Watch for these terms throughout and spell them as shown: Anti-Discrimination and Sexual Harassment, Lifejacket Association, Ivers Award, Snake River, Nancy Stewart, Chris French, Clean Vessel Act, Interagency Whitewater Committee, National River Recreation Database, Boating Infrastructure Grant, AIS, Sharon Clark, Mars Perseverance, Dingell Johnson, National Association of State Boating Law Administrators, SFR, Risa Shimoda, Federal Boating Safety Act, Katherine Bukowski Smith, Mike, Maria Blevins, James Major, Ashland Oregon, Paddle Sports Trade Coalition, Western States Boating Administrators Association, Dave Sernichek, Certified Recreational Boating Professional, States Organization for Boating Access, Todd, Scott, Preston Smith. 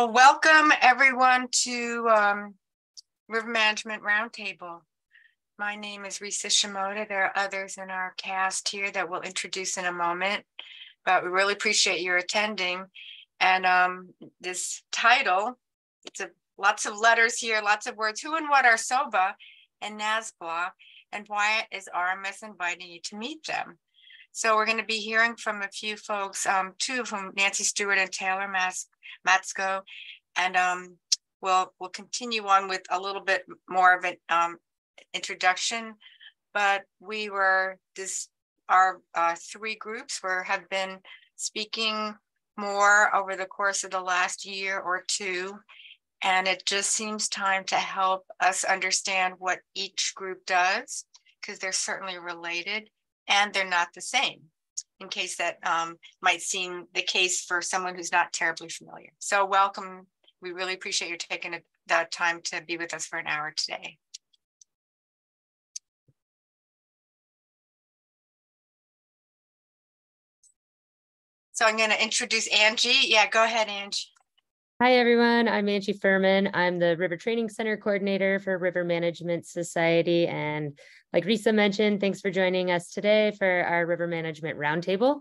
Well, welcome everyone to River Management Roundtable. My name is Risa Shimoda. There are others in our cast here that we'll introduce in a moment, but we really appreciate your attending. And this title, it's lots of letters here, lots of words. Who and what are SOBA and NASBLA, and why is RMS inviting you to meet them? So we're going to be hearing from a few folks, two of whom, Nancy Stewart and Taylor Matsko, and we'll continue on with a little bit more of an introduction. But we were our three groups have been speaking more over the course of the last year or two, and it just seems time to help us understand what each group does, because they're certainly related. And they're not the same, in case that might seem the case for someone who's not terribly familiar. So welcome. We really appreciate you taking the time to be with us for an hour today. So I'm going to introduce Angie. Yeah, go ahead, Angie. Hi, everyone. I'm Angie Furman. I'm the River Training Center Coordinator for River Management Society. And like Risa mentioned, thanks for joining us today for our River Management Roundtable.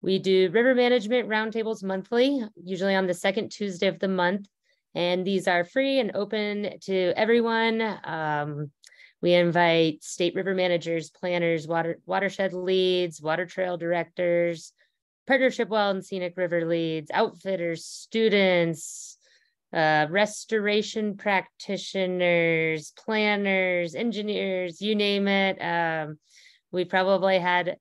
We do River Management Roundtables monthly, usually on the second Tuesday of the month. And these are free and open to everyone. We invite state river managers, planners, watershed leads, water trail directors, partnership well and scenic river leads, outfitters, students, restoration practitioners, planners, engineers, you name it. We probably had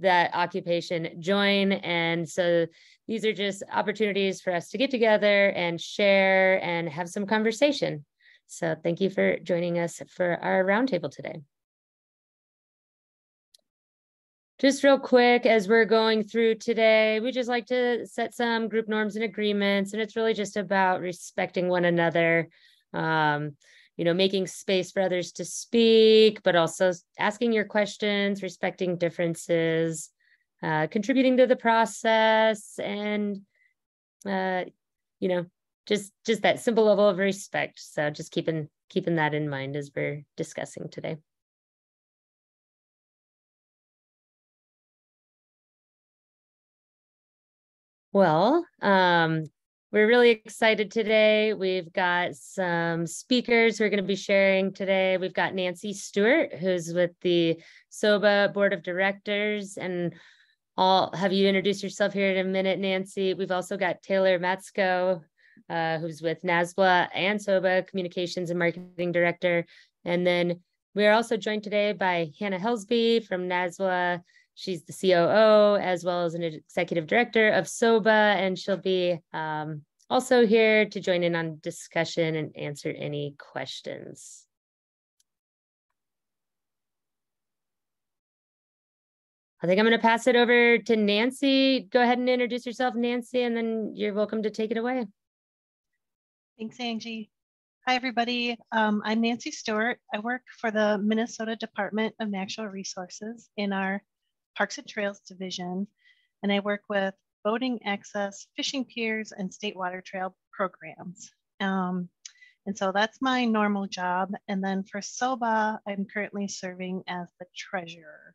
that occupation join. And so these are just opportunities for us to get together and share and have some conversation. So thank you for joining us for our roundtable today. Just real quick, as we're going through today, we just like to set some group norms and agreements, and it's really just about respecting one another, you know, making space for others to speak, but also asking your questions, respecting differences, contributing to the process, and, you know, just that simple level of respect. So just keeping that in mind as we're discussing today. Well, we're really excited today. We've got some speakers who are going to be sharing today. We've got Nancy Stewart, who's with the SOBA Board of Directors, and I'll have you introduce yourself here in a minute, Nancy. We've also got Taylor Matsko, who's with NASBLA and SOBA Communications and Marketing Director. And then we're also joined today by Hannah Helsby from NASBLA. She's the COO as well as an executive director of SOBA, and she'll be also here to join in on discussion and answer any questions. I think I'm going to pass it over to Nancy. Go ahead and introduce yourself, Nancy, and then you're welcome to take it away. Thanks, Angie. Hi, everybody. I'm Nancy Stewart. I work for the Minnesota Department of Natural Resources in our Parks and Trails Division, and I work with boating access, fishing piers, and state water trail programs. And so that's my normal job. And then for SOBA, I'm currently serving as the treasurer.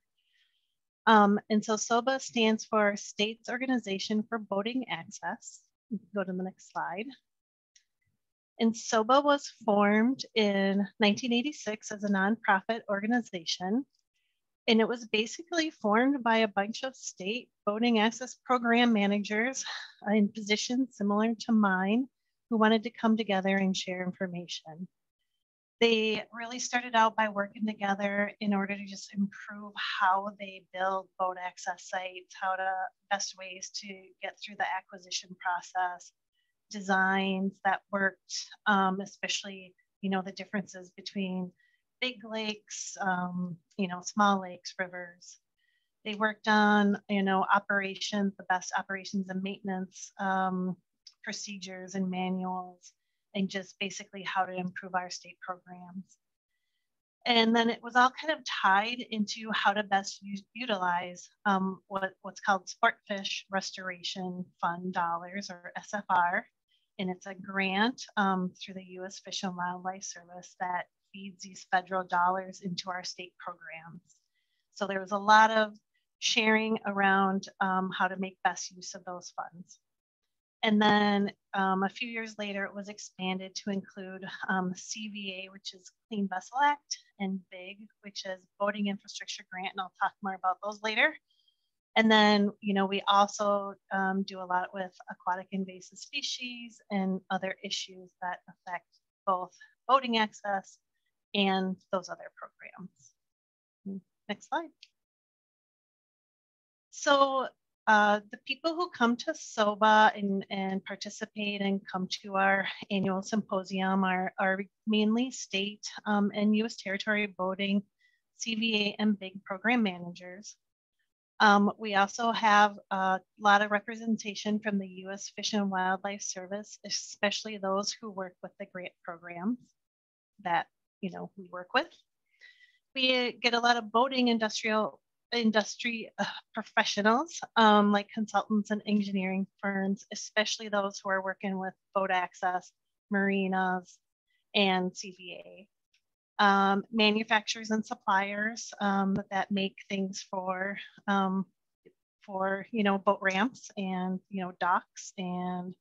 And so SOBA stands for States Organization for Boating Access. You can go to the next slide. And SOBA was formed in 1986 as a nonprofit organization. And it was basically formed by a bunch of state boating access program managers in positions similar to mine who wanted to come together and share information. They really started out by working together in order to just improve how they build boat access sites, how to best ways to get through the acquisition process, designs that worked, especially, you know, the differences between big lakes, you know, small lakes, rivers. They worked on, you know, operations, the best operations and maintenance procedures and manuals, and just basically how to improve our state programs. And then it was all kind of tied into how to best utilize what's called Sportfish Restoration Fund dollars, or SFR, and it's a grant through the U.S. Fish and Wildlife Service that feeds these federal dollars into our state programs. So there was a lot of sharing around how to make best use of those funds. And then a few years later, it was expanded to include CVA, which is Clean Vessel Act, and BIG, which is Boating Infrastructure Grant, and I'll talk more about those later. And then, you know, we also do a lot with aquatic invasive species and other issues that affect both boating access and those other programs. Next slide. So the people who come to SOBA and participate and come to our annual symposium are mainly state and U.S. territory boating, CVA, and BIG program managers. We also have a lot of representation from the U.S. Fish and Wildlife Service, especially those who work with the grant programs that, you know, we work with. We get a lot of boating industry professionals, like consultants and engineering firms, especially those who are working with boat access, marinas, and CVA. Manufacturers and suppliers that make things for you know, boat ramps and, you know, docks and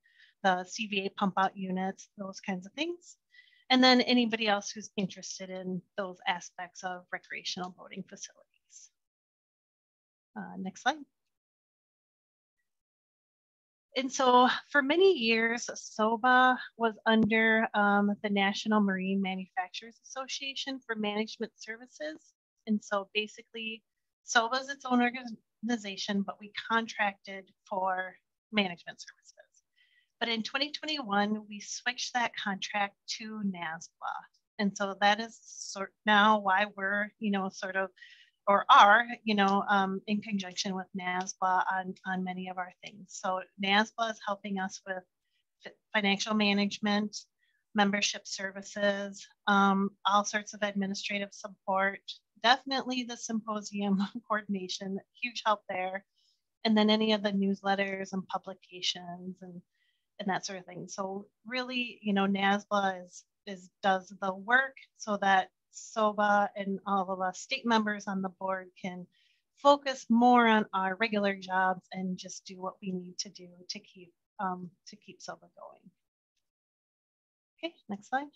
the CVA pump out units, those kinds of things. And then anybody else who's interested in those aspects of recreational boating facilities. Next slide. And so for many years, SOBA was under the National Marine Manufacturers Association for management services. And so basically, SOBA is its own organization, but we contracted for management services. But in 2021, we switched that contract to NASBLA. And so that is now why we're, you know, sort of, or are, you know, in conjunction with NASBLA on many of our things. So NASBLA is helping us with financial management, membership services, all sorts of administrative support, definitely the symposium coordination, huge help there. And then any of the newsletters and publications and that sort of thing. So really, you know, NASBLA does the work so that SOBA and all of us state members on the board can focus more on our regular jobs and just do what we need to do to keep SOBA going. Okay, next slide.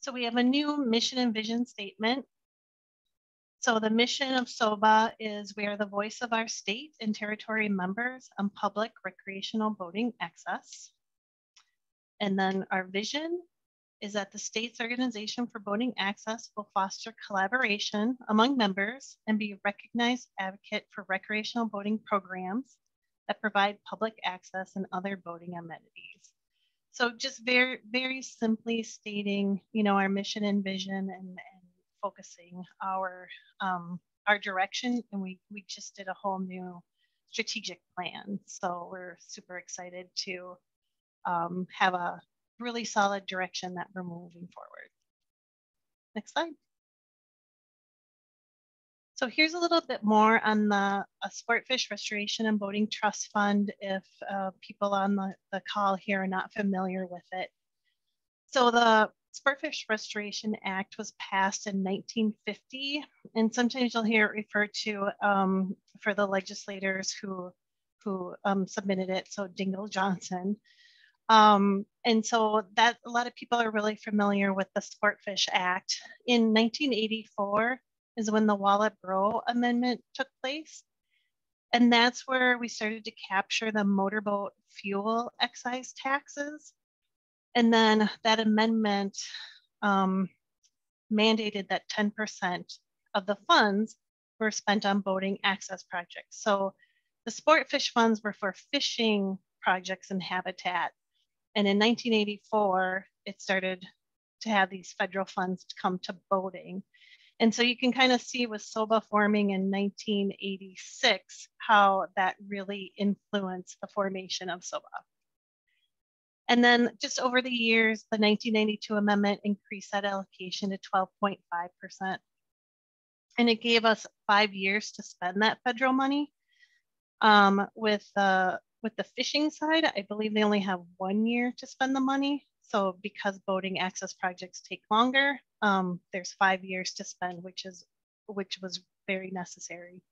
So we have a new mission and vision statement. So the mission of SOBA is we are the voice of our state and territory members on public recreational boating access. And then our vision is that the States Organization for Boating Access will foster collaboration among members and be a recognized advocate for recreational boating programs that provide public access and other boating amenities. So just very, very simply stating, you know, our mission and vision and focusing our direction. And we just did a whole new strategic plan. So we're super excited to have a really solid direction that we're moving forward. Next slide. So here's a little bit more on the Sportfish Restoration and Boating Trust Fund if people on the call here are not familiar with it. So the Sportfish Restoration Act was passed in 1950, and sometimes you'll hear it referred to for the legislators who submitted it, so Dingell Johnson. And so that a lot of people are really familiar with the Sportfish Act. In 1984 is when the Wallop-Breaux Amendment took place. And that's where we started to capture the motorboat fuel excise taxes. And then that amendment mandated that 10% of the funds were spent on boating access projects. So the Sportfish funds were for fishing projects and habitat. And in 1984, it started to have these federal funds to come to boating. And so you can kind of see with SOBA forming in 1986, how that really influenced the formation of SOBA. And then just over the years, the 1992 amendment increased that allocation to 12.5%. And it gave us 5 years to spend that federal money with With the fishing side, I believe they only have 1 year to spend the money. So because boating access projects take longer, there's 5 years to spend, which was very necessary.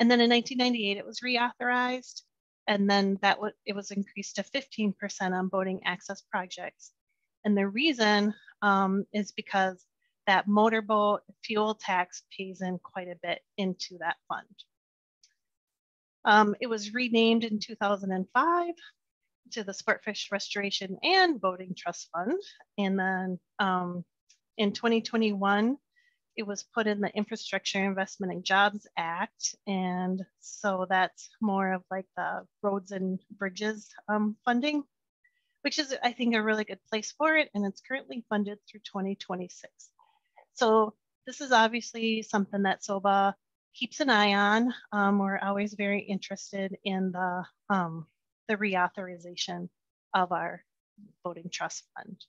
And then in 1998, it was reauthorized. And then it was increased to 15% on boating access projects. And the reason is because that motorboat fuel tax pays in quite a bit into that fund. It was renamed in 2005 to the Sportfish Restoration and Boating Trust Fund. And then in 2021, it was put in the Infrastructure Investment and Jobs Act. And so that's more of like the roads and bridges funding, which is, I think, a really good place for it. And it's currently funded through 2026. So this is obviously something that SOBA keeps an eye on. We're always very interested in the reauthorization of our boating trust fund.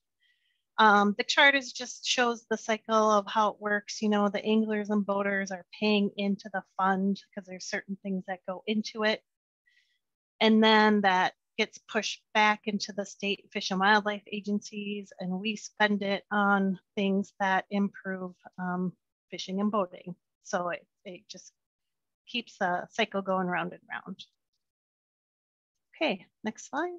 The chart is just shows the cycle of how it works. You know, the anglers and boaters are paying into the fund because there's certain things that go into it. And then that gets pushed back into the state fish and wildlife agencies, and we spend it on things that improve fishing and boating. So it just keeps the cycle going round and round. Okay, next slide.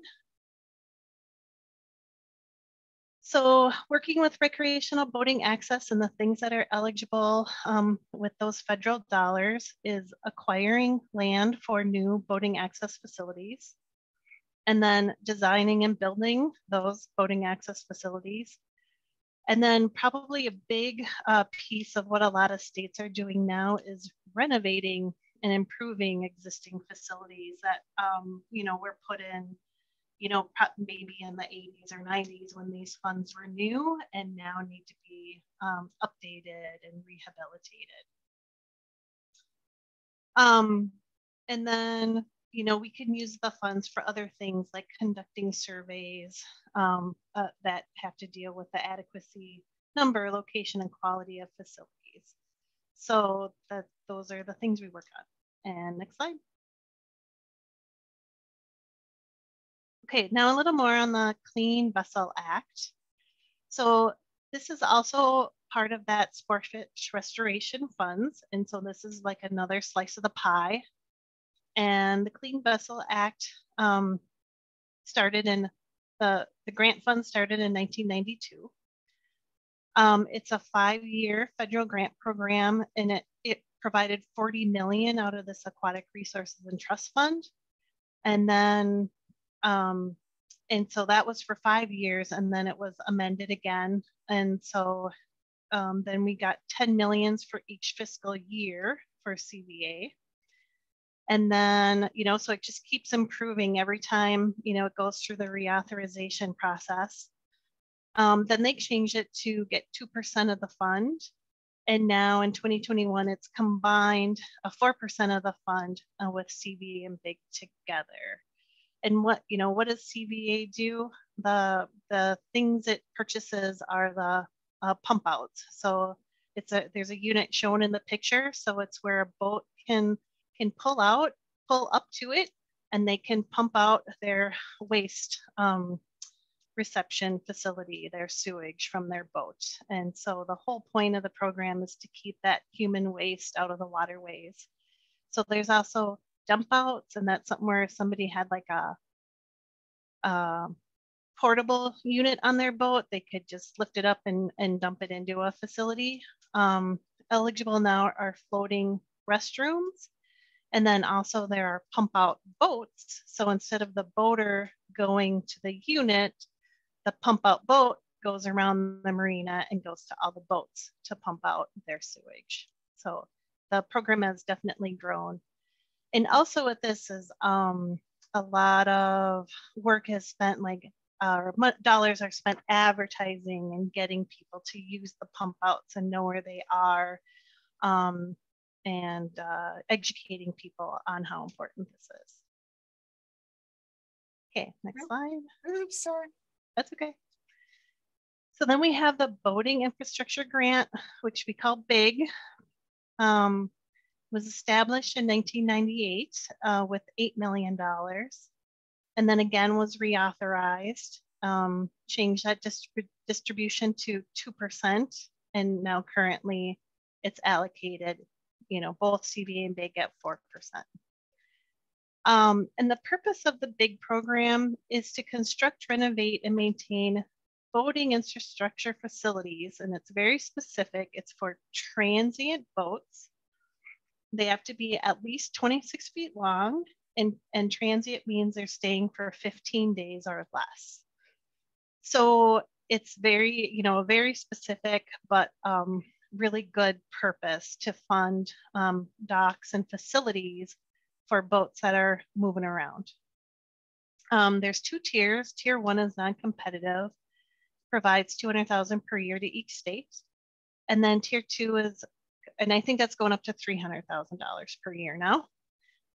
So working with recreational boating access and the things that are eligible with those federal dollars is acquiring land for new boating access facilities, and then designing and building those boating access facilities. And then probably a big piece of what a lot of states are doing now is renovating and improving existing facilities that, you know, were put in, you know, maybe in the 80s or 90s when these funds were new and now need to be updated and rehabilitated. And then, you know, we can use the funds for other things like conducting surveys that have to deal with the adequacy, number, location, and quality of facilities. So those are the things we work on. And next slide. Okay, now a little more on the Clean Vessel Act. So this is also part of that Sportfish Restoration Funds. And so this is like another slice of the pie. And the Clean Vessel Act started in, the grant fund started in 1992. It's a 5-year federal grant program, and it provided $40 million out of this Aquatic Resources and Trust Fund. And then, and so that was for 5 years, and then it was amended again. And so then we got $10 million for each fiscal year for CVA. And then, you know, so it just keeps improving every time, you know, it goes through the reauthorization process. Then they changed it to get 2% of the fund. And now in 2021, it's combined a 4% of the fund with CVA and BIG together. And what, you know, what does CVA do? The things it purchases are the pump outs. So there's a unit shown in the picture. So it's where a boat can pull up to it, and they can pump out their waste reception facility, their sewage from their boat. And so the whole point of the program is to keep that human waste out of the waterways. So there's also dump outs, and that's something where if somebody had like a portable unit on their boat, they could just lift it up and dump it into a facility. Eligible now are floating restrooms. And then also there are pump out boats. So instead of the boater going to the unit, the pump out boat goes around the marina and goes to all the boats to pump out their sewage. So the program has definitely grown. And also with this is a lot of work is spent, like dollars are spent advertising and getting people to use the pump outs and know where they are. And educating people on how important this is. Okay, next slide. Oops, sorry. That's okay. So then we have the Boating Infrastructure Grant, which we call BIG. was established in 1998 with $8 million, and then again was reauthorized, changed that distribution to 2%, and now currently it's allocated, you know, both CBA and BIG at 4%. And the purpose of the BIG program is to construct, renovate, and maintain boating infrastructure facilities, and it's very specific. It's for transient boats. They have to be at least 26 feet long, and transient means they're staying for 15 days or less. So it's very, you know, very specific, but really good purpose to fund docks and facilities for boats that are moving around. There's two tiers. Tier one is non-competitive, provides $200,000 per year to each state. And then tier two is, and I think that's going up to $300,000 per year now.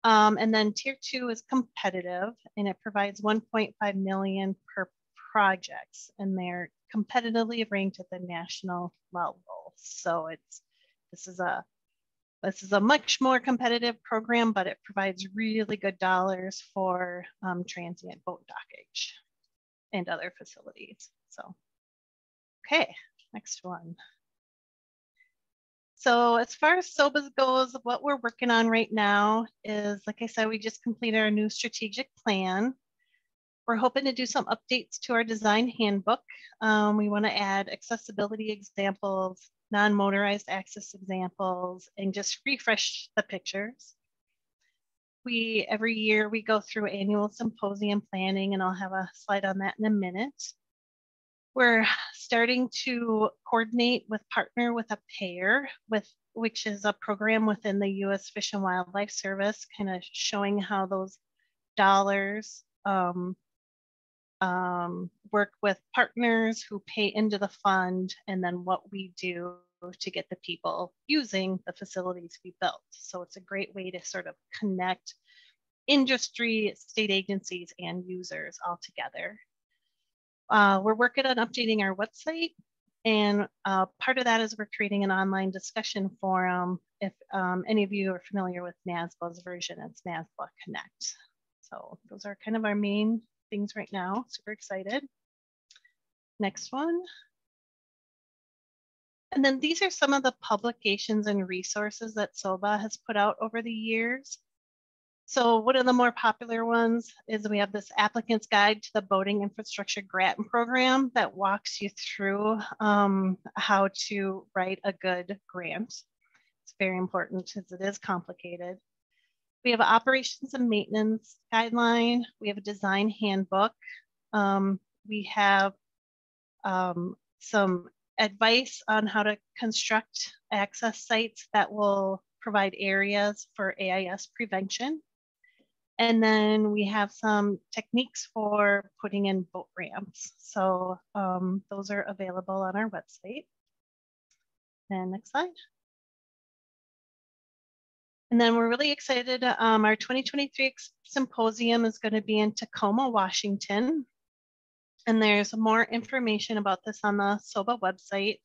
And then tier two is competitive, and it provides $1.5 million per projects, and they're competitively ranked at the national level. So it's, this is a much more competitive program, but it provides really good dollars for transient boat dockage and other facilities. So, okay, next one. So as far as SOBAs goes, what we're working on right now is, like I said, we just completed our new strategic plan. We're hoping to do some updates to our design handbook. We want to add accessibility examples, non-motorized access examples, and just refresh the pictures. Every year we go through annual symposium planning, and I'll have a slide on that in a minute. We're starting to coordinate with partner with a pair, which is a program within the U.S. Fish and Wildlife Service, kind of showing how those dollars work with partners who pay into the fund, and then what we do to get the people using the facilities we built. So it's a great way to sort of connect industry, state agencies, and users all together. We're working on updating our website, and part of that is we're creating an online discussion forum. If any of you are familiar with NASBLA's version, it's NASBLA Connect. So those are kind of our main things right now. Super excited. Next one. And then these are some of the publications and resources that SOBA has put out over the years. So one of the more popular ones is we have this applicant's guide to the Boating Infrastructure Grant program that walks you through how to write a good grant. It's very important because it is complicated. We have an operations and maintenance guideline. We have a design handbook. We have some advice on how to construct access sites that will provide areas for AIS prevention. And then we have some techniques for putting in boat ramps. So those are available on our website. And next slide. And then we're really excited. Our 2023 symposium is going to be in Tacoma, Washington. And there's more information about this on the SOBA website.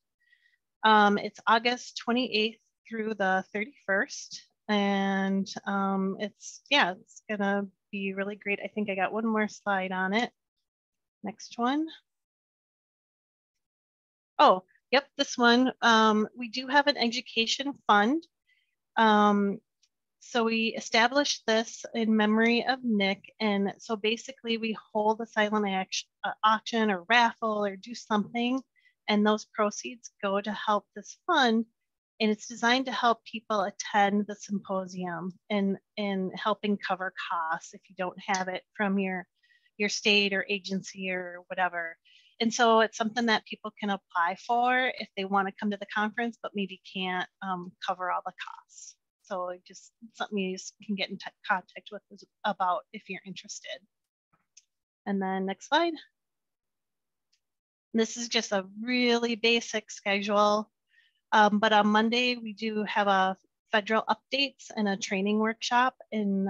It's August 28th through the 31st. And it's gonna be really great. I think I got one more slide on it. Next one. Oh, yep, this one. We do have an education fund. So we established this in memory of Nick. And so basically we hold a silent auction or raffle or do something, and those proceeds go to help this fund. And it's designed to help people attend the symposium and helping cover costs if you don't have it from your state or agency or whatever. And so it's something that people can apply for if they want to come to the conference, but maybe can't cover all the costs. So just something you just can get in contact with about if you're interested. And then next slide. This is just a really basic schedule. But on Monday, we do have a federal updates and a training workshop. And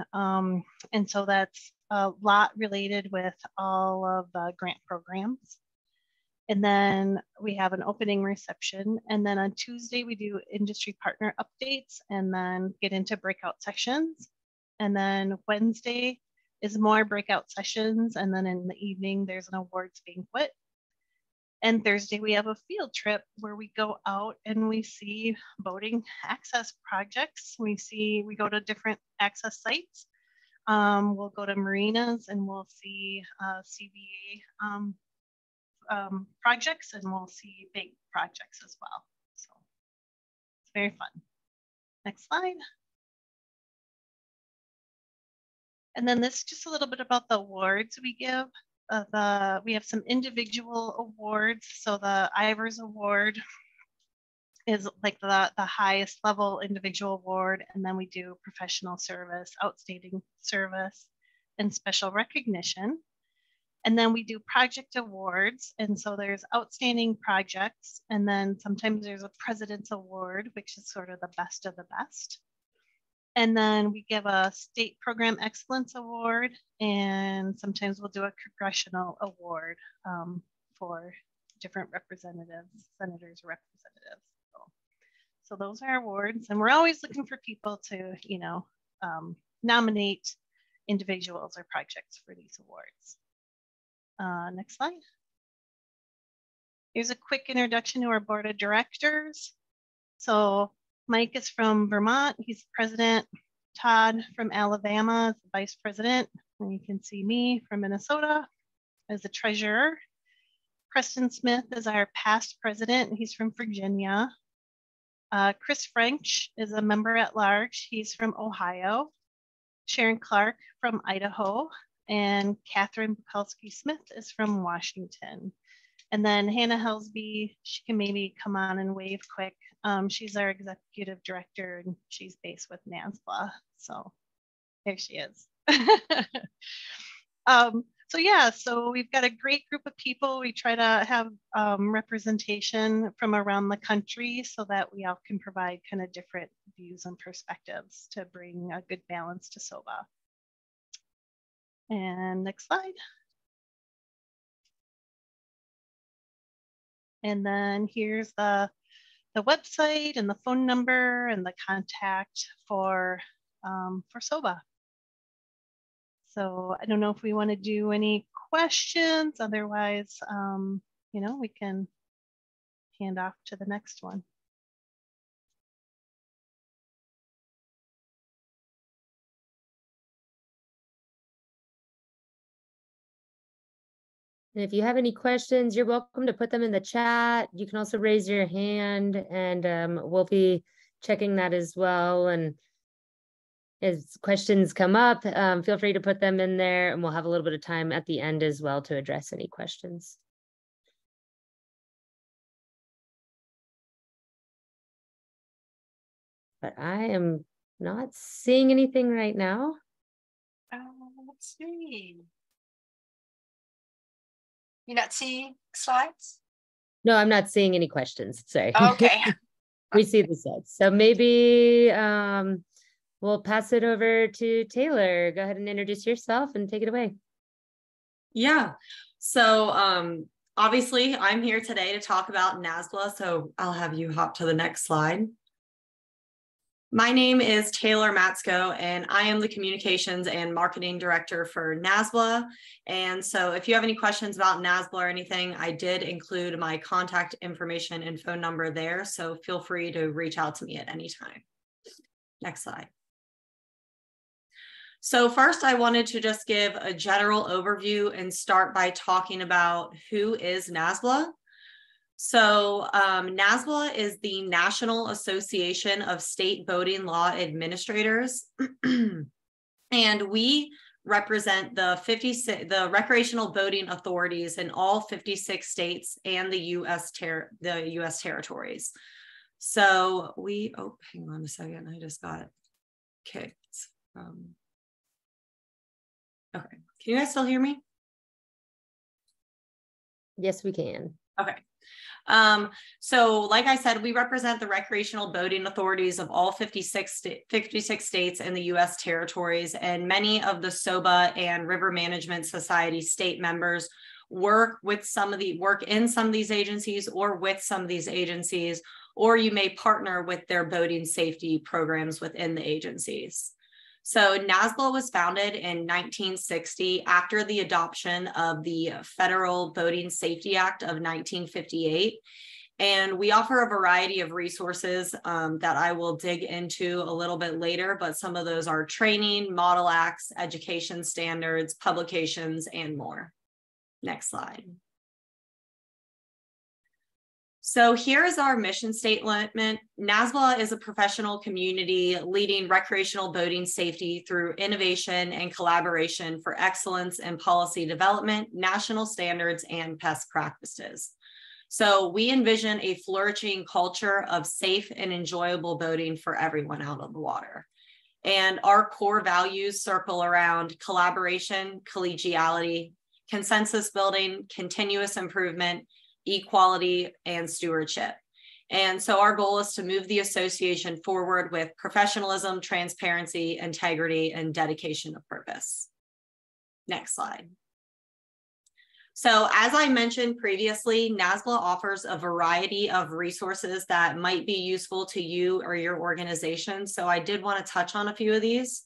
so that's a lot related with all of the grant programs. And then we have an opening reception. And then on Tuesday, we do industry partner updates and then get into breakout sessions. And then Wednesday is more breakout sessions. And then in the evening, there's an awards banquet. And Thursday, we have a field trip where we go out and we see boating access projects. We go to different access sites. We'll go to marinas and we'll see CBA projects, and we'll see big projects as well. So it's very fun. Next slide. And then this is just a little bit about the awards we give. We have some individual awards. So the Ivers Award is like the highest level individual award. And then we do professional service, outstanding service, and special recognition. And then we do project awards. And so there's outstanding projects. And then sometimes there's a President's Award, which is sort of the best of the best. And then we give a State Program Excellence Award, and sometimes we'll do a Congressional Award for different representatives, senators, representatives. So those are awards, and we're always looking for people to, you know, nominate individuals or projects for these awards. Next slide. Here's a quick introduction to our board of directors. So Mike is from Vermont, he's president. Todd from Alabama is the vice president. And you can see me from Minnesota as the treasurer. Preston Smith is our past president, he's from Virginia. Chris French is a member at large, he's from Ohio. Sharon Clark from Idaho, and Katherine Bukowski Smith is from Washington. And then Hannah Helsby, she can maybe come on and wave quick. She's our executive director and she's based with NASBLA. So there she is. So yeah, so we've got a great group of people. We try to have representation from around the country so that we all can provide kind of different views and perspectives to bring a good balance to SOBA. And next slide. And then here's the website and the phone number and the contact for SOBA. So I don't know if we want to do any questions. Otherwise, you know, we can hand off to the next one. And if you have any questions, you're welcome to put them in the chat. You can also raise your hand, and we'll be checking that as well. And as questions come up, feel free to put them in there, and we'll have a little bit of time at the end as well to address any questions. But I am not seeing anything right now. Let's see. You're not seeing slides? No, I'm not seeing any questions. Sorry. Okay. We see the slides. So maybe we'll pass it over to Taylor. Go ahead and introduce yourself and take it away. Yeah. So obviously I'm here today to talk about NASBLA. So I'll have you hop to the next slide. My name is Taylor Matsko, and I am the Communications and Marketing Director for NASBLA. And so if you have any questions about NASBLA or anything, I did include my contact information and phone number there. So feel free to reach out to me at any time. Next slide. So first, I wanted to just give a general overview and start by talking about who is NASBLA. So NASBLA is the National Association of State Boating Law Administrators, and we represent the recreational boating authorities in all 56 states and the U.S. territories. So we, oh, hang on a second, I just got it. Okay. Okay, can you guys still hear me? Yes, we can. Okay. So like I said, we represent the recreational boating authorities of all 56 states and the U.S. territories, and many of the SOBA and River Management Society state members work in some of these agencies, or you may partner with their boating safety programs within the agencies. So NASBLA was founded in 1960 after the adoption of the Federal Boating Safety Act of 1958. And we offer a variety of resources that I will dig into a little bit later, but some of those are training, model acts, education standards, publications, and more. Next slide. So here's our mission statement. NASBLA is a professional community leading recreational boating safety through innovation and collaboration for excellence in policy development, national standards, and best practices. So we envision a flourishing culture of safe and enjoyable boating for everyone out on the water. And our core values circle around collaboration, collegiality, consensus building, continuous improvement, equality, and stewardship. And so our goal is to move the association forward with professionalism, transparency, integrity, and dedication of purpose. Next slide. So as I mentioned previously, NASBLA offers a variety of resources that might be useful to you or your organization. So I did want to touch on a few of these.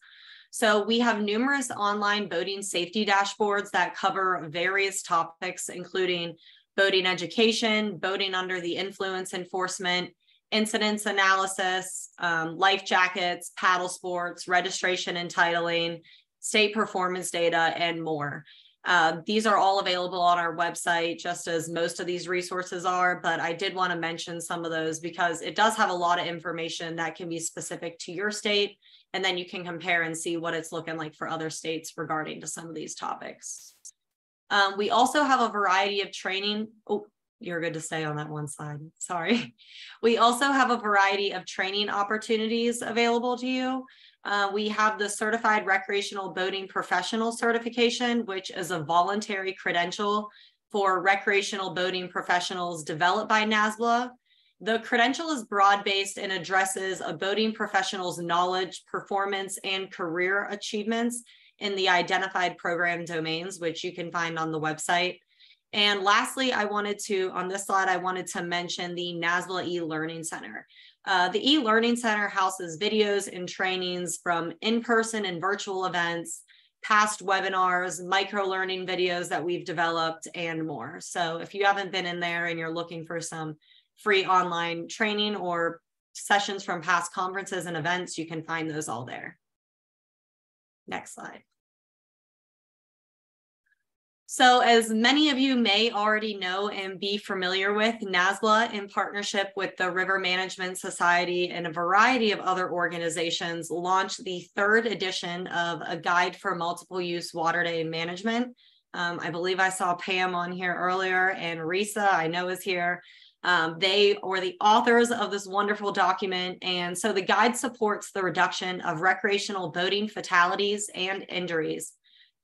So we have numerous online boating safety dashboards that cover various topics, including boating education, boating under the influence enforcement, incidents analysis, life jackets, paddle sports, registration and titling, state performance data, and more. These are all available on our website, just as most of these resources are, but I did want to mention some of those because it does have a lot of information that can be specific to your state, and then you can compare and see what it's looking like for other states regarding to some of these topics. We also have a variety of training. Oh, you're good to stay on that one slide. Sorry. We also have a variety of training opportunities available to you. We have the Certified Recreational Boating Professional certification, which is a voluntary credential for recreational boating professionals developed by NASBLA. The credential is broad-based and addresses a boating professional's knowledge, performance, and career achievements in the identified program domains, which you can find on the website. And lastly, on this slide, I wanted to mention the NASBLA e-Learning Center. The e-Learning Center houses videos and trainings from in-person and virtual events, past webinars, micro-learning videos that we've developed, and more. So if you haven't been in there and you're looking for some free online training or sessions from past conferences and events, you can find those all there. Next slide. So as many of you may already know and be familiar with, NASBLA, in partnership with the River Management Society and a variety of other organizations, launched the third edition of A Guide for Multiple Use Waterway Management. I believe I saw Pam on here earlier, and Risa, I know, is here. They are the authors of this wonderful document. And so the guide supports the reduction of recreational boating fatalities and injuries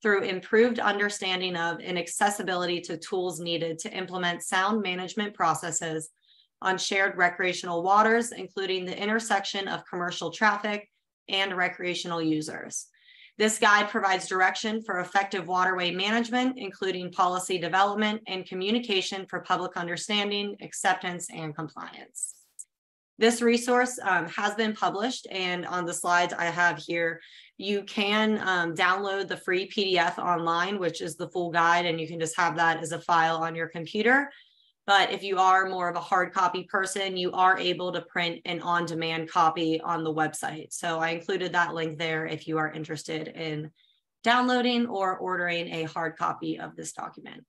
through improved understanding of and accessibility to tools needed to implement sound management processes on shared recreational waters, including the intersection of commercial traffic and recreational users. This guide provides direction for effective waterway management, including policy development and communication for public understanding, acceptance, and compliance. This resource has been published, and on the slides I have here, you can download the free PDF online, which is the full guide, and you can just have that as a file on your computer. But if you are more of a hard copy person, you are able to print an on-demand copy on the website. So I included that link there if you are interested in downloading or ordering a hard copy of this document.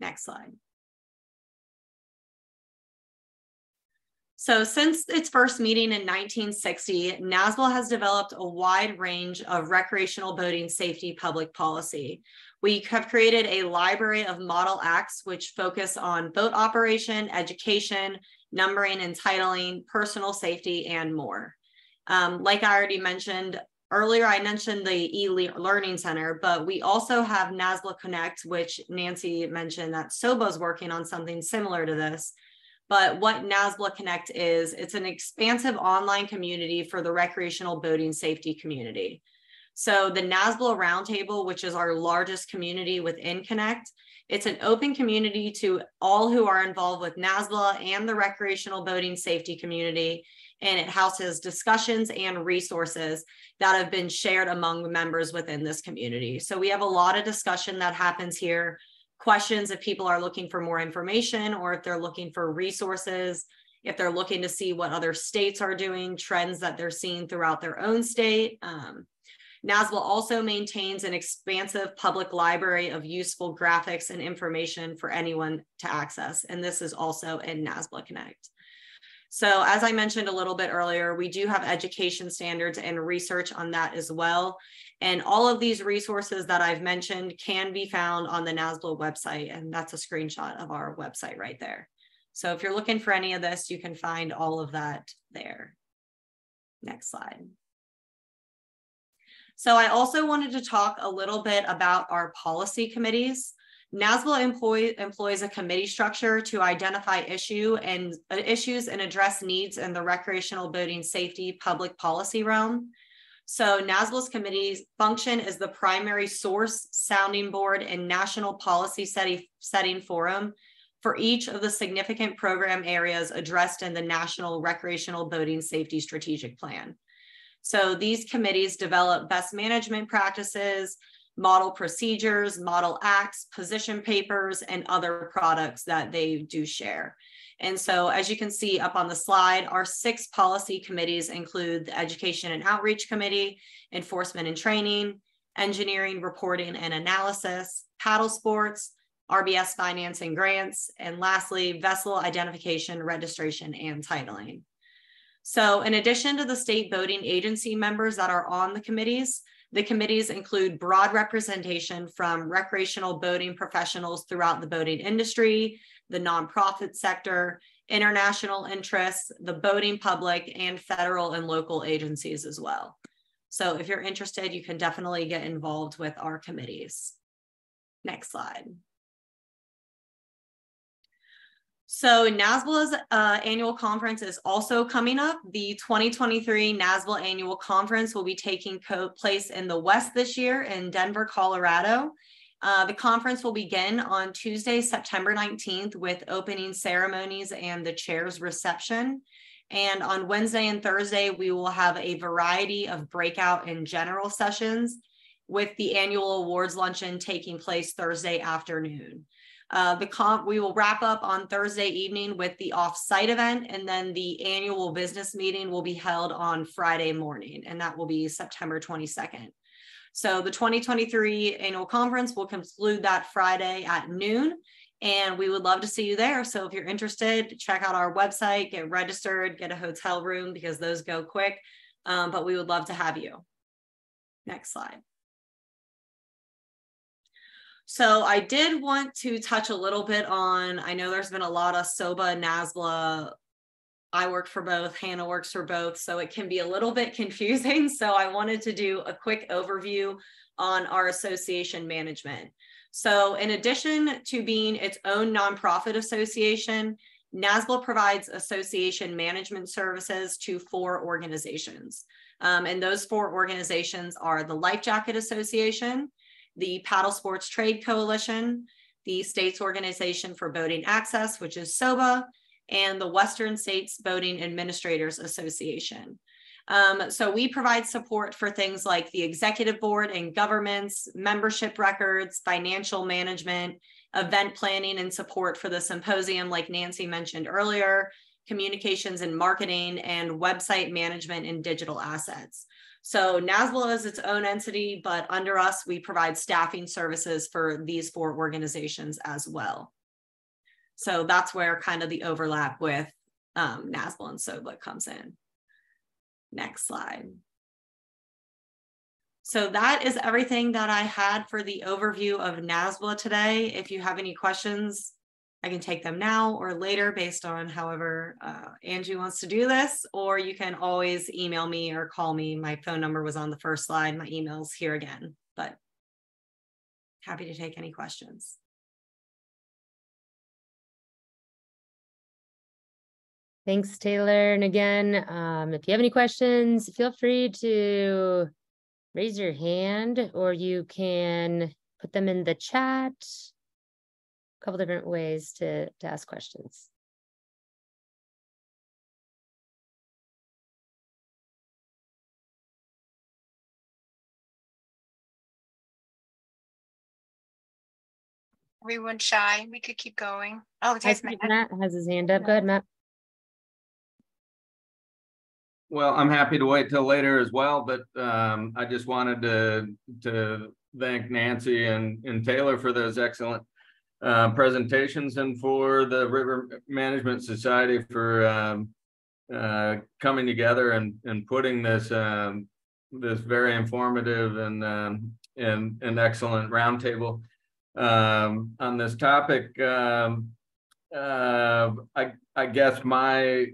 Next slide. So since its first meeting in 1960, NASBLA has developed a wide range of recreational boating safety public policy. We have created a library of model acts which focus on boat operation, education, numbering and titling, personal safety, and more. Like I already mentioned earlier, I mentioned the e-Learning Center, but we also have NASBLA Connect, which Nancy mentioned that SOBA's working on something similar to this. But what NASBLA Connect is, it's an expansive online community for the recreational boating safety community. So the NASBLA Roundtable, which is our largest community within Connect, It's an open community to all who are involved with NASBLA and the recreational boating safety community, and it houses discussions and resources that have been shared among the members within this community. So we have a lot of discussion that happens here, questions if people are looking for more information or if they're looking for resources, if they're looking to see what other states are doing, trends that they're seeing throughout their own state. NASBLA also maintains an expansive public library of useful graphics and information for anyone to access, and this is also in NASBLA Connect. So as I mentioned a little bit earlier, we do have education standards and research on that as well. And all of these resources that I've mentioned can be found on the NASBLA website, and that's a screenshot of our website right there. So if you're looking for any of this, you can find all of that there. Next slide. So I also wanted to talk a little bit about our policy committees. NASBLA employs a committee structure to identify issues and address needs in the recreational boating safety public policy realm. So NASBLA's committee's function is the primary source, sounding board, and national policy setting forum for each of the significant program areas addressed in the National Recreational Boating Safety Strategic Plan. So these committees develop best management practices, model procedures, model acts, position papers, and other products that they do share. And so as you can see up on the slide, our 6 policy committees include the Education and Outreach Committee, Enforcement and Training, Engineering, Reporting and Analysis, Paddle Sports, RBS Finance and Grants, and lastly, Vessel Identification, Registration, and Titling. So in addition to the state boating agency members that are on the committees include broad representation from recreational boating professionals throughout the boating industry, the nonprofit sector, international interests, the boating public, and federal and local agencies as well. So if you're interested, you can definitely get involved with our committees. Next slide. So NASBLA's annual conference is also coming up. The 2023 NASBLA annual conference will be taking place in the West this year in Denver, Colorado. The conference will begin on Tuesday, September 19th with opening ceremonies and the chair's reception. And on Wednesday and Thursday, we will have a variety of breakout and general sessions with the annual awards luncheon taking place Thursday afternoon. We will wrap up on Thursday evening with the off-site event, and then the annual business meeting will be held on Friday morning, and that will be September 22nd. So the 2023 annual conference will conclude that Friday at noon, and we would love to see you there. So if you're interested, check out our website, get registered, get a hotel room because those go quick, but we would love to have you. Next slide. So I did want to touch a little bit on, I know there's been a lot of SOBA, NASBLA, I work for both, Hannah works for both, so it can be a little bit confusing. So I wanted to do a quick overview on our association management. So in addition to being its own nonprofit association, NASBLA provides association management services to 4 organizations. And those 4 organizations are the Lifejacket Association, the Paddle Sports Trade Coalition, the States Organization for Boating Access, which is SOBA, and the Western States Boating Administrators Association. So we provide support for things like the executive board and governments, membership records, financial management, event planning and support for the symposium like Nancy mentioned earlier, communications and marketing, and website management and digital assets. So NASBLA is its own entity, but under us, we provide staffing services for these 4 organizations as well. So that's where kind of the overlap with NASBLA and SOBA comes in. Next slide. So that is everything that I had for the overview of NASBLA today. If you have any questions, I can take them now or later based on however Angie wants to do this, or you can always email me or call me. My phone number was on the first slide. My email's here again, but happy to take any questions. Thanks, Taylor. And again, if you have any questions, feel free to raise your hand or you can put them in the chat. a couple different ways to ask questions. Everyone's shy. We could keep going. Oh, there's Matt. Matt has his hand up. Go ahead, Matt. Well, I'm happy to wait till later as well, but I just wanted to thank Nancy and Taylor for those excellent presentations, and for the River Management Society for coming together and putting this this very informative and excellent roundtable on this topic. I guess my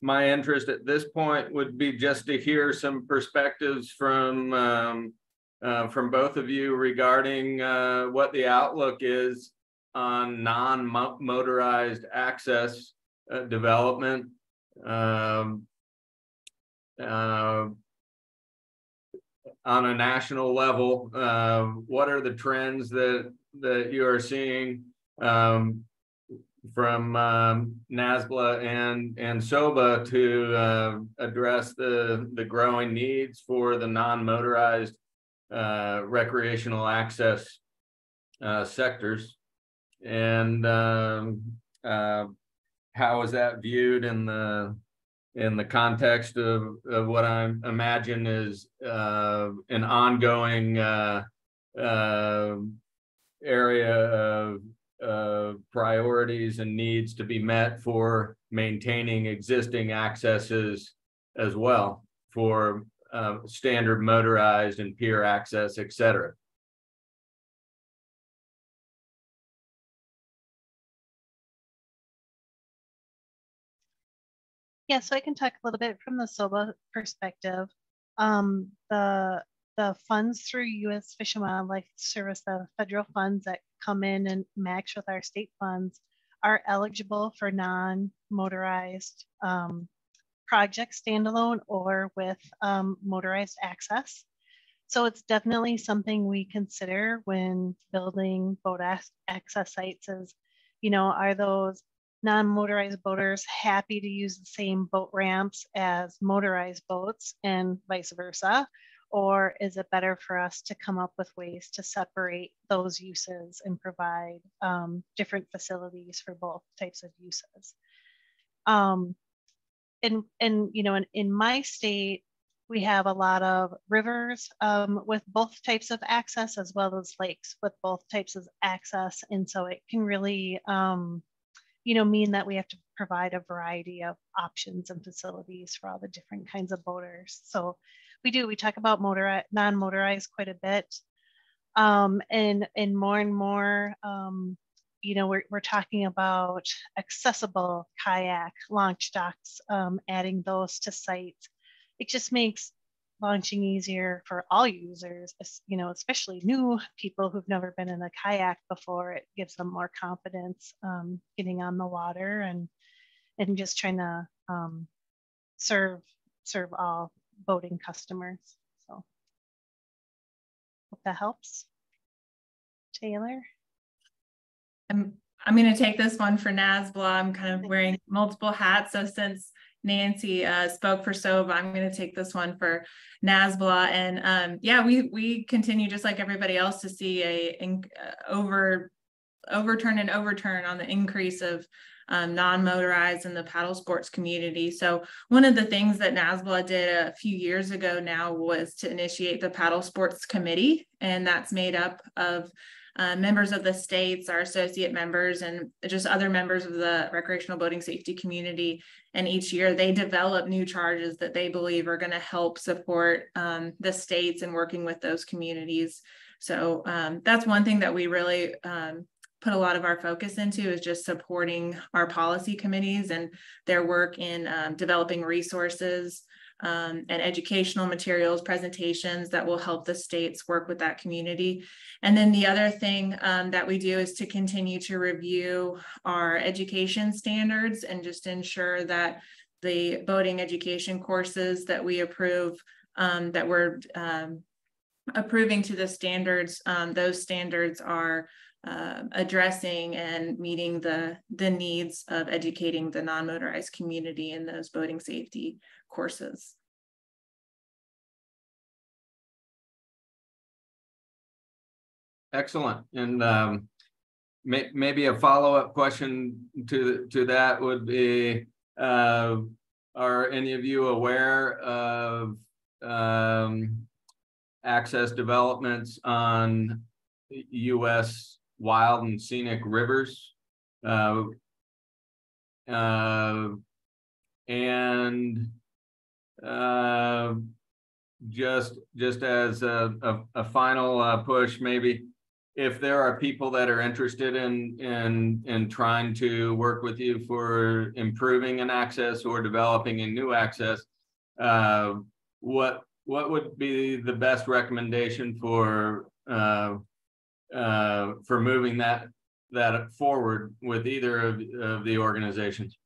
my interest at this point would be just to hear some perspectives from both of you regarding what the outlook is on non-motorized access development. On a national level, what are the trends that you are seeing from NASBLA and SOBA to address the growing needs for the non-motorized recreational access sectors, and how is that viewed in the context of what I imagine is an ongoing area of priorities and needs to be met for maintaining existing accesses as well for standard motorized and pier access, et cetera. Yeah, so I can talk a little bit from the SOBA perspective. The funds through U.S. Fish and Wildlife Service, the federal funds that come in and match with our state funds, are eligible for non-motorized projects, standalone or with motorized access. So it's definitely something we consider when building boat access sites is, you know, are those non-motorized boaters happy to use the same boat ramps as motorized boats and vice versa? Or is it better for us to come up with ways to separate those uses and provide different facilities for both types of uses? And you know, in my state, we have a lot of rivers with both types of access, as well as lakes with both types of access. And so it can really, you know, mean that we have to provide a variety of options and facilities for all the different kinds of boaters. So we talk about non-motorized quite a bit. And more, you know, we're talking about accessible kayak launch docks, adding those to sites. It just makes launching easier for all users, you know, especially new people who've never been in a kayak before. It gives them more confidence getting on the water and just trying to serve all boating customers. So hope that helps. Taylor? I'm going to take this one for NASBLA. I'm kind of wearing multiple hats. So since Nancy spoke for SOBA, I'm going to take this one for NASBLA. And yeah, we continue, just like everybody else, to see an overturn on the increase of non-motorized in the paddle sports community. So one of the things that NASBLA did a few years ago now was to initiate the Paddle Sports Committee, and that's made up of members of the states, our associate members, and just other members of the recreational boating safety community. And each year they develop new charges that they believe are going to help support the states in working with those communities. So that's one thing that we really put a lot of our focus into, is just supporting our policy committees and their work in developing resources and educational materials, presentations that will help the states work with that community. And then the other thing that we do is to continue to review our education standards and just ensure that the boating education courses that we approve, that we're approving to the standards, those standards are addressing and meeting the needs of educating the non-motorized community in those boating safety courses. Excellent. And maybe a follow-up question to that would be, are any of you aware of access developments on U.S. wild and scenic rivers? Just as a final push, maybe, if there are people that are interested in trying to work with you for improving an access or developing a new access, what would be the best recommendation for moving that forward with either of the organizations?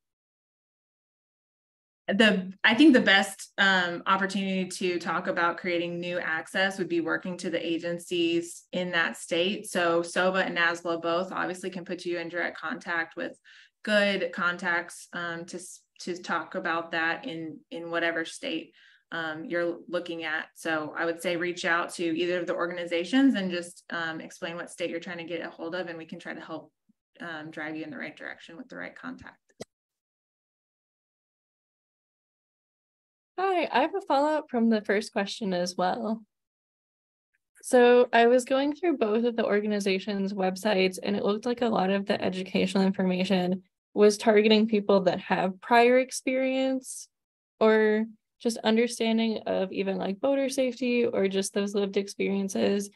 I think the best opportunity to talk about creating new access would be working to the agencies in that state. So SOBA and NASBLA both obviously can put you in direct contact with good contacts to talk about that in whatever state you're looking at. So I would say reach out to either of the organizations and just explain what state you're trying to get a hold of, and we can try to help drive you in the right direction with the right contact. Hi, I have a follow-up from the first question as well. So I was going through both of the organizations' websites, and it looked like a lot of the educational information was targeting people that have prior experience or just understanding of even like boater safety or just those lived experiences.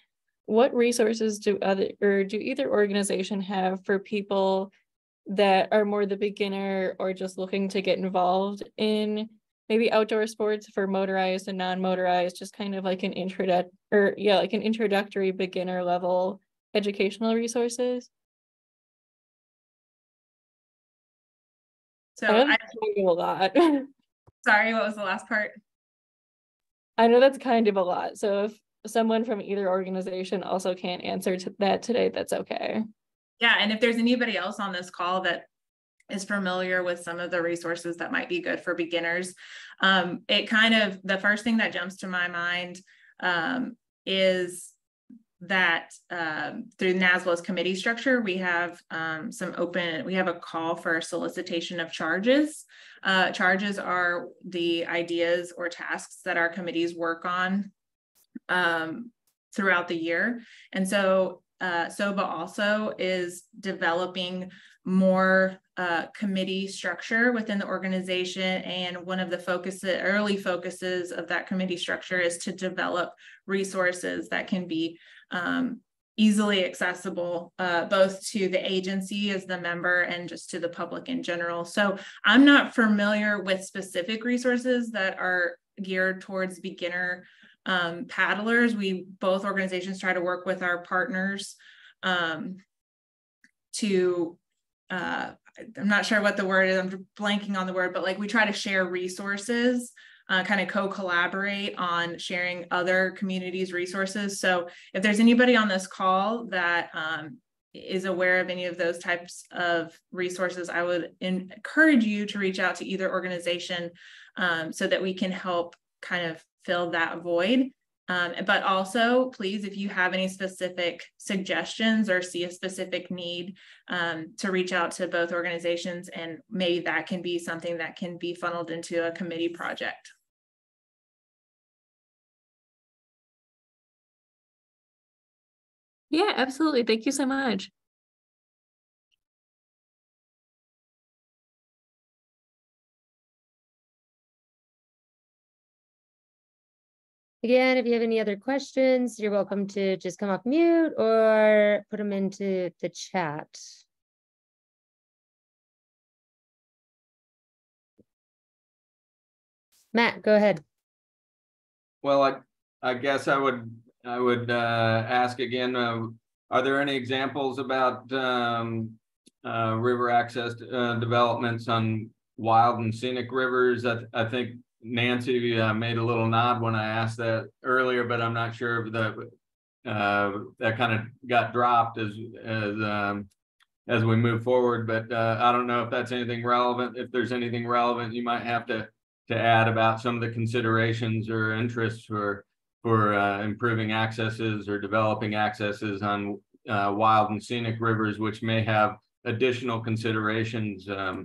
What resources do either organization have for people that are more the beginner or just looking to get involved in maybe outdoor sports for motorized and non-motorized, just kind of like an introductory beginner level educational resources? So I told you a lot. Sorry, what was the last part? I know that's kind of a lot. So if someone from either organization also can't answer to that today, that's okay. Yeah, and if there's anybody else on this call that is familiar with some of the resources that might be good for beginners, the first thing that jumps to my mind is that through NASBLA's committee structure, we have we have a call for solicitation of charges. Charges are the ideas or tasks that our committees work on throughout the year. And so SOBA also is developing more committee structure within the organization. And one of the early focuses of that committee structure is to develop resources that can be easily accessible, both to the agency as the member and just to the public in general. So I'm not familiar with specific resources that are geared towards beginner paddlers. Both organizations try to work with our partners I'm not sure what the word is, I'm blanking on the word, but like we try to share resources, kind of co-collaborate on sharing other communities' resources. So if there's anybody on this call that is aware of any of those types of resources, I would encourage you to reach out to either organization so that we can help kind of fill that void. But also, please, if you have any specific suggestions or see a specific need, to reach out to both organizations, and maybe that can be something that can be funneled into a committee project. Yeah, absolutely. Thank you so much. Again, if you have any other questions, you're welcome to just come off mute or put them into the chat. Matt, go ahead. Well, I guess I would ask again, are there any examples about river access developments on wild and scenic rivers? I think Nancy made a little nod when I asked that earlier, but I'm not sure if that kind of got dropped as we move forward. But I don't know if that's anything relevant. If there's anything relevant, you might have to add about some of the considerations or interests for improving accesses or developing accesses on wild and scenic rivers, which may have additional considerations under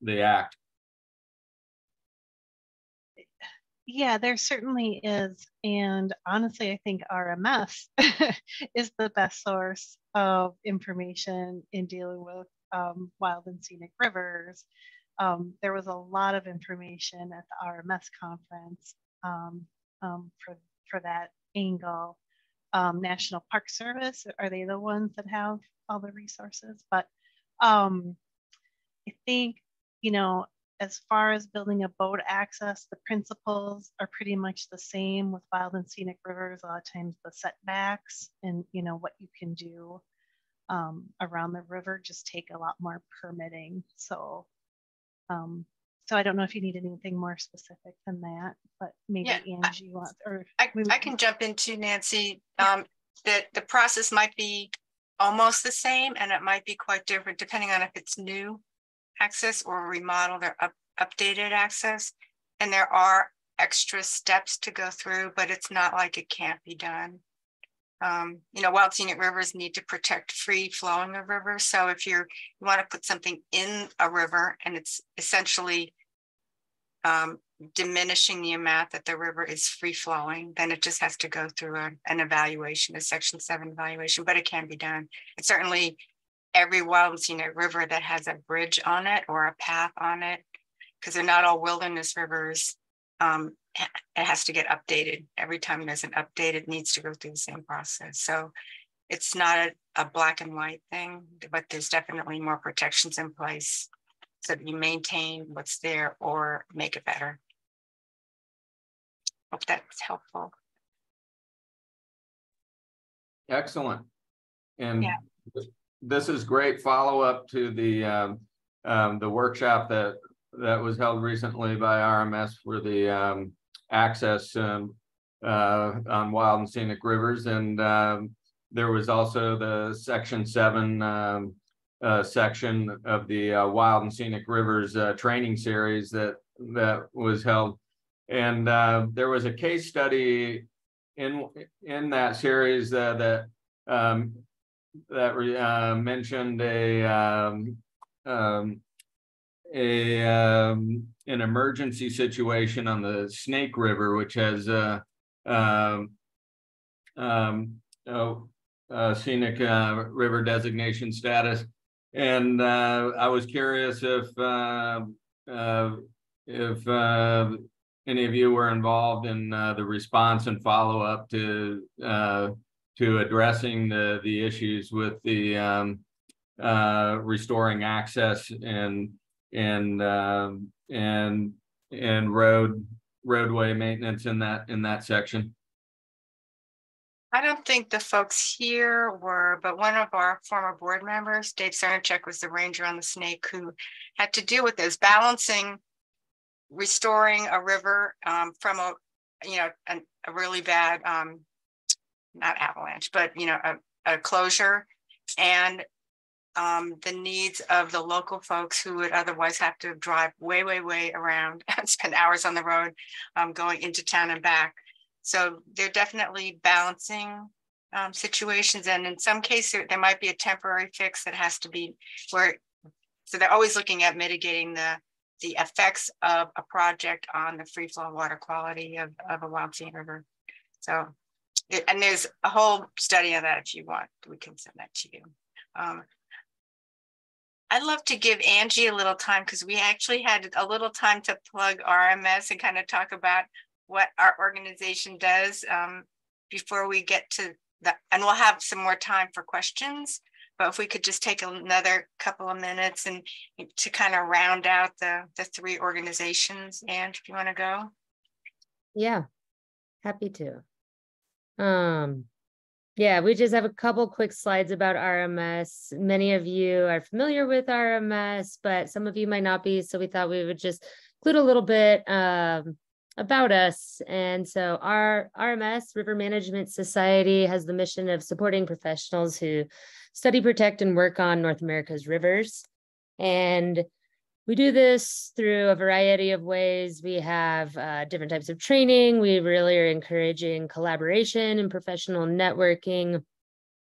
the act. Yeah, there certainly is. And honestly, I think RMS is the best source of information in dealing with wild and scenic rivers. There was a lot of information at the RMS conference for that angle. National Park Service, are they the ones that have all the resources? But I think, you know, as far as building a boat access, the principles are pretty much the same with wild and scenic rivers. A lot of times the setbacks and, you know, what you can do around the river just take a lot more permitting. So, so I don't know if you need anything more specific than that, but maybe yeah, Angie wants, or I can jump into, Nancy, that the process might be almost the same, and it might be quite different depending on if it's new access or remodeled or updated access. And there are extra steps to go through, but it's not like it can't be done. You know, wild scenic rivers need to protect free flowing of rivers. So if you want to put something in a river and it's essentially diminishing the amount that the river is free flowing, then it just has to go through an evaluation, a Section 7 evaluation, but it can be done. It certainly, every wild and scenic river that has a bridge on it or a path on it, because they're not all wilderness rivers, it has to get updated. Every time there's an update, it needs to go through the same process. So it's not a black and white thing, but there's definitely more protections in place so that you maintain what's there or make it better. Hope that's helpful. Excellent. And yeah. This is great follow-up to the workshop that was held recently by RMS for the access on wild and scenic rivers. And there was also the Section 7 section of the wild and scenic rivers training series that was held. And there was a case study in that series that mentioned an emergency situation on the Snake River, which has scenic river designation status. And I was curious if any of you were involved in the response and follow-up to addressing the issues with the restoring access and roadway maintenance in that section. I don't think the folks here were, but one of our former board members, Dave Sernichek, was the ranger on the Snake who had to deal with this, balancing restoring a river from a really bad not avalanche, but a closure, and the needs of the local folks who would otherwise have to drive way around and spend hours on the road going into town and back. So they're definitely balancing situations, and in some cases there might be a temporary fix that has to be so they're always looking at mitigating the effects of a project on the free flow water quality of a wild scenic river. So, and there's a whole study on that if you want, we can send that to you. I'd love to give Angie a little time because we actually had a little time to plug RMS and kind of talk about what our organization does before we get to that. And we'll have some more time for questions, but if we could just take another couple of minutes and to kind of round out the three organizations. And if you want to go. Yeah, happy to. Yeah, we just have a couple quick slides about RMS. Many of you are familiar with RMS, but some of you might not be. So we thought we would just include a little bit about us. And so our RMS, River Management Society, has the mission of supporting professionals who study, protect, and work on North America's rivers. And we do this through a variety of ways. We have different types of training. We really are encouraging collaboration and professional networking.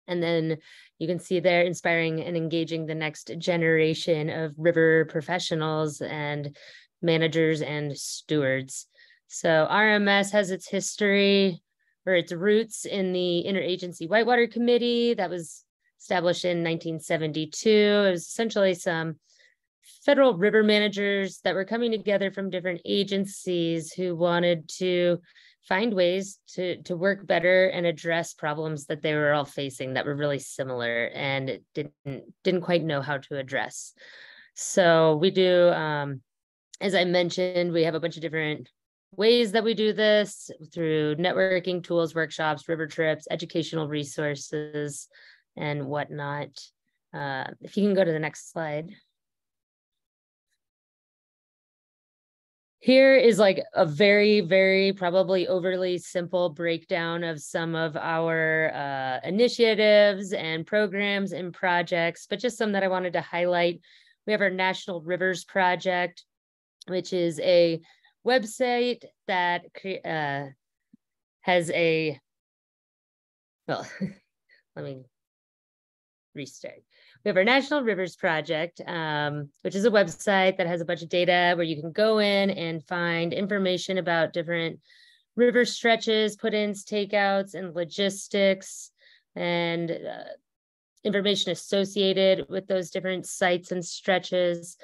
And then you can see there, inspiring and engaging the next generation of river professionals and managers and stewards. So RMS has its history or its roots in the Interagency Whitewater Committee that was established in 1972. It was essentially some federal river managers that were coming together from different agencies who wanted to find ways to work better and address problems that they were all facing that were really similar and didn't quite know how to address. So we do, as I mentioned, we have a bunch of different ways that we do this through networking tools, workshops, river trips, educational resources, and whatnot. If you can go to the next slide. Here is like a very, very probably overly simple breakdown of some of our initiatives and programs and projects, but just some that I wanted to highlight. We have our National Rivers Project, which is a website that has a, well, let me restart. We have our National Rivers Project, which is a website that has a bunch of data where you can go in and find information about different river stretches, put-ins, takeouts, and logistics, and information associated with those different sites and stretches.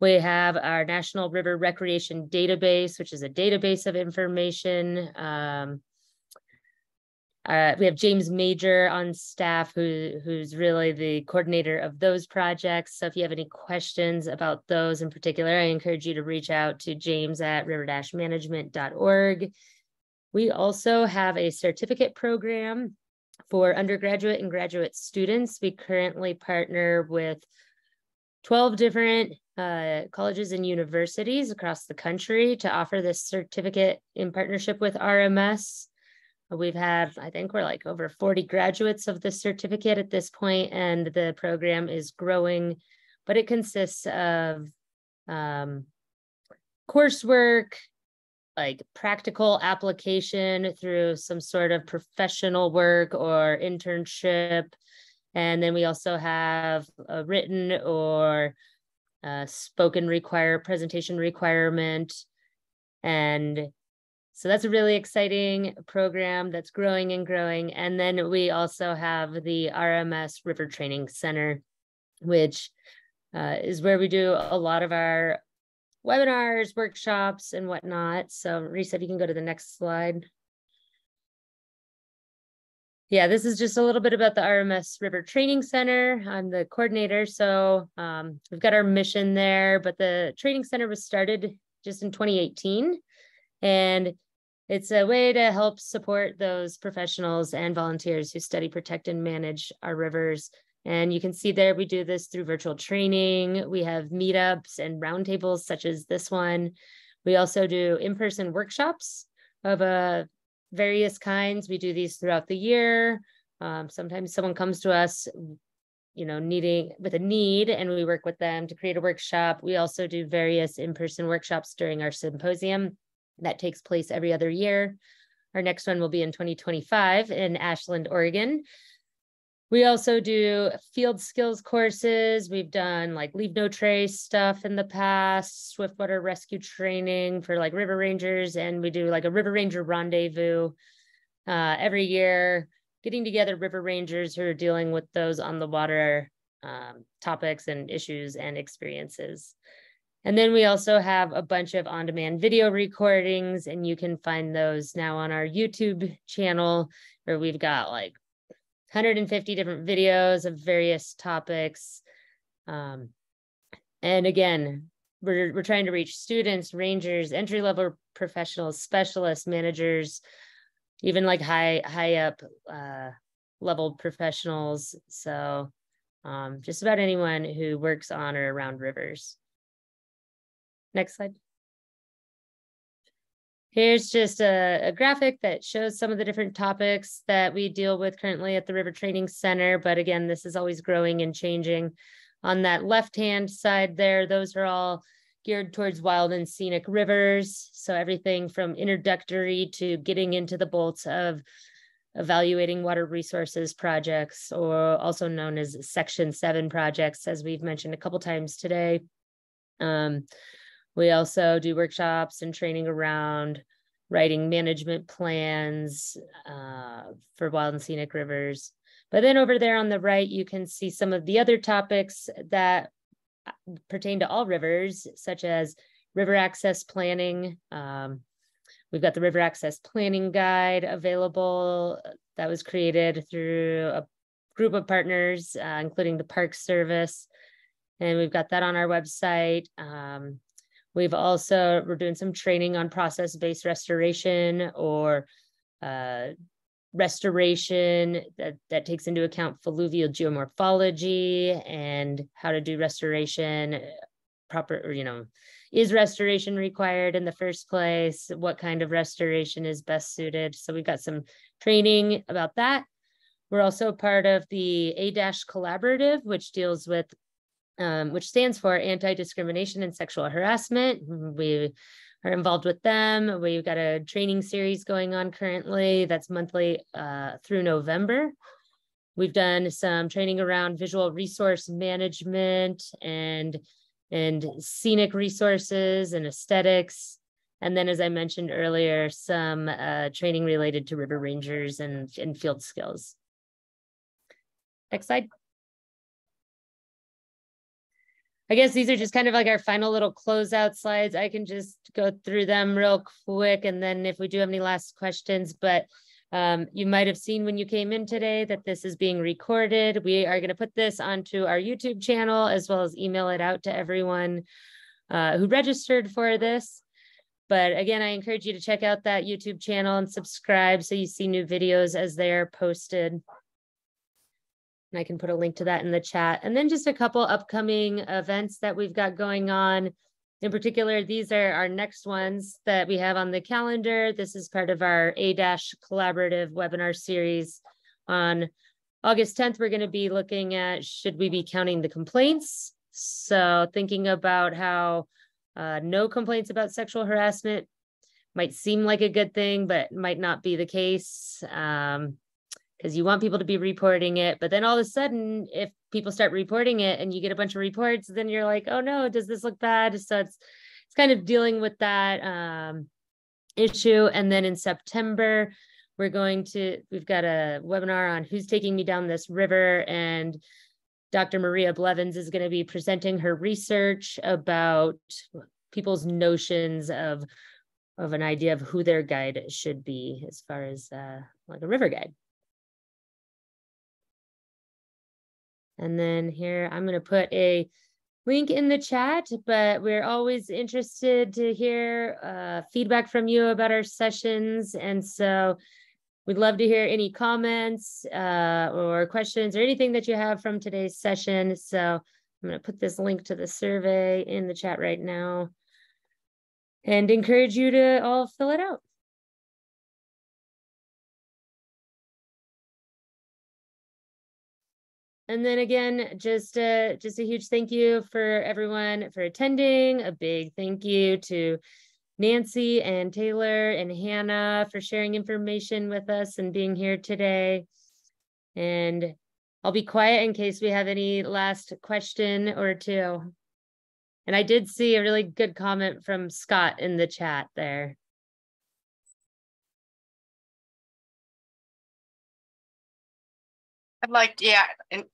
We have our National River Recreation Database, which is a database of information. We have James Major on staff, who's really the coordinator of those projects. So if you have any questions about those in particular, I encourage you to reach out to James at river-management.org. We also have a certificate program for undergraduate and graduate students. We currently partner with 12 different colleges and universities across the country to offer this certificate in partnership with RMS. We've had, I think we're like over 40 graduates of the certificate at this point, and the program is growing, but it consists of coursework, like practical application through some sort of professional work or internship. And then we also have a written or spoken presentation requirement. And so that's a really exciting program that's growing and growing. And then we also have the RMS River Training Center, which is where we do a lot of our webinars, workshops, and whatnot. So Risa, if you can go to the next slide. Yeah, this is just a little bit about the RMS River Training Center. I'm the coordinator, so we've got our mission there, but the training center was started just in 2018. And it's a way to help support those professionals and volunteers who study, protect, and manage our rivers. And you can see there, we do this through virtual training. We have meetups and roundtables such as this one. We also do in-person workshops of various kinds. We do these throughout the year. Sometimes someone comes to us, you know, with a need, and we work with them to create a workshop. We also do various in-person workshops during our symposium that takes place every other year. Our next one will be in 2025 in Ashland, Oregon. We also do field skills courses. We've done like leave no trace stuff in the past, swiftwater rescue training for like river rangers. And we do like a river ranger rendezvous every year, getting together river rangers who are dealing with those on the water topics and issues and experiences. And then we also have a bunch of on-demand video recordings, and you can find those now on our YouTube channel, where we've got like 150 different videos of various topics. And again, we're trying to reach students, rangers, entry-level professionals, specialists, managers, even like high up level professionals. So just about anyone who works on or around rivers. Next slide. Here's just a graphic that shows some of the different topics that we deal with currently at the River Training Center. But again, this is always growing and changing. On that left-hand side there, those are all geared towards wild and scenic rivers. So everything from introductory to getting into the bolts of evaluating water resources projects, or also known as Section 7 projects, as we've mentioned a couple times today. We also do workshops and training around writing management plans for wild and scenic rivers. But then over there on the right, you can see some of the other topics that pertain to all rivers, such as river access planning. We've got the River Access Planning Guide available that was created through a group of partners, including the Park Service. And we've got that on our website. We're doing some training on process-based restoration, or restoration that takes into account fluvial geomorphology and how to do restoration proper. Is restoration required in the first place? What kind of restoration is best suited? So we've got some training about that. We're also part of the A-DASH Collaborative, which deals with which stands for Anti-Discrimination and Sexual Harassment. We are involved with them. We've got a training series going on currently that's monthly through November. We've done some training around visual resource management and scenic resources and aesthetics. And then, as I mentioned earlier, some training related to river rangers and field skills. Next slide. I guess these are just kind of like our final little closeout slides. I can just go through them real quick, and then if we do have any last questions. But you might have seen when you came in today that this is being recorded. We are going to put this onto our YouTube channel, as well as email it out to everyone who registered for this. But again, I encourage you to check out that YouTube channel and subscribe so you see new videos as they are posted. And I can put a link to that in the chat. And then just a couple upcoming events that we've got going on. In particular, these are our next ones that we have on the calendar. This is part of our A-DASH Collaborative webinar series. On August 10th, we're going to be looking at, should we be counting the complaints? So thinking about how no complaints about sexual harassment might seem like a good thing, but might not be the case. Because you want people to be reporting it, but then all of a sudden, if people start reporting it and you get a bunch of reports, then you're like, oh no, does this look bad? So it's kind of dealing with that issue. And then in September, we've got a webinar on Who's Taking Me Down This River, and Dr. Maria Blevins is going to be presenting her research about people's notions of an idea of who their guide should be, as far as like a river guide. And then here, I'm going to put a link in the chat, but we're always interested to hear feedback from you about our sessions. And so we'd love to hear any comments or questions or anything that you have from today's session. So I'm going to put this link to the survey in the chat right now and encourage you to all fill it out. And then again, just a huge thank you for everyone for attending. A big thank you to Nancy and Taylor and Hannah for sharing information with us and being here today. And I'll be quiet in case we have any last question or two. And I did see a really good comment from Scott in the chat there. I'd like, yeah. And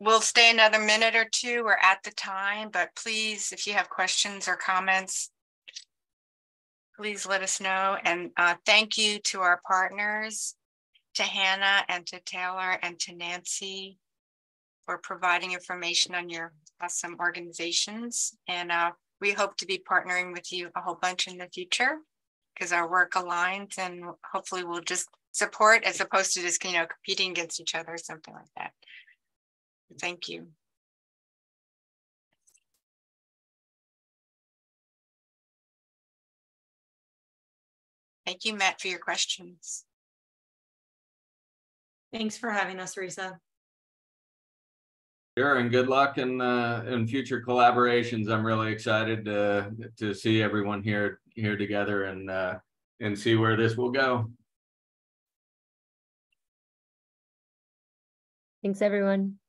we'll stay another minute or two. We're at the time, but please, if you have questions or comments, please let us know. And thank you to our partners, to Hannah and to Taylor and to Nancy, for providing information on your awesome organizations. And we hope to be partnering with you a whole bunch in the future, because our work aligns, and hopefully we'll just support as opposed to just, competing against each other or something like that. Thank you. Thank you, Matt, for your questions. Thanks for having us, Risa. Sure, and good luck in future collaborations. I'm really excited to see everyone here together and see where this will go. Thanks, everyone.